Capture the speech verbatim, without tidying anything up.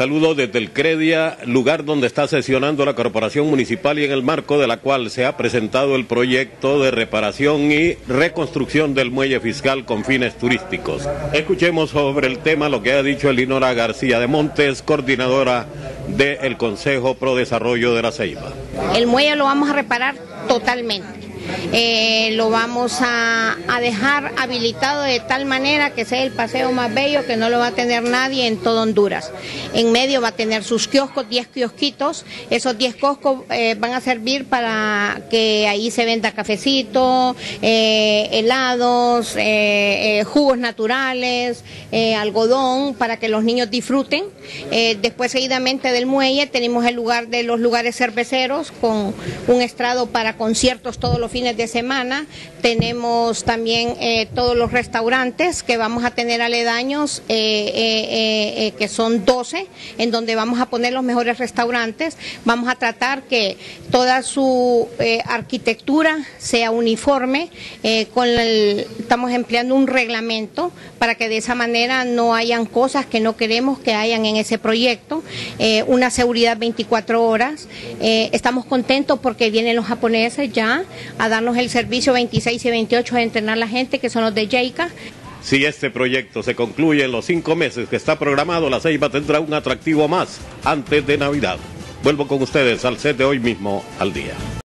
Saludo desde el CREDIA, lugar donde está sesionando la Corporación Municipal y en el marco de la cual se ha presentado el proyecto de reparación y reconstrucción del muelle fiscal con fines turísticos. Escuchemos sobre el tema lo que ha dicho Elinora García de Montes, coordinadora del Consejo Pro Desarrollo de la Ceiba. El muelle lo vamos a reparar totalmente. Eh, lo vamos a, a dejar habilitado de tal manera que sea el paseo más bello, que no lo va a tener nadie en todo Honduras. En medio va a tener sus kioscos, diez kiosquitos, esos diez kioscos eh, van a servir para que ahí se venda cafecito, eh, helados, eh, eh, jugos naturales, eh, algodón, para que los niños disfruten. Eh, después, seguidamente del muelle, tenemos el lugar de los lugares cerveceros con un estrado para conciertos todos los fines de semana. Tenemos también eh, todos los restaurantes que vamos a tener aledaños, eh, eh, eh, que son doce, en donde vamos a poner los mejores restaurantes. Vamos a tratar que toda su eh, arquitectura sea uniforme, eh, con el, estamos empleando un reglamento para que de esa manera no hayan cosas que no queremos que hayan en ese proyecto. Eh, una seguridad veinticuatro horas. Eh, estamos contentos porque vienen los japoneses ya a darnos el servicio veintiséis y veintiocho de entrenar a la gente, que son los de JEICA. Si este proyecto se concluye en los cinco meses que está programado, La Ceiba tendrá un atractivo más antes de Navidad. Vuelvo con ustedes al set de Hoy Mismo al Día.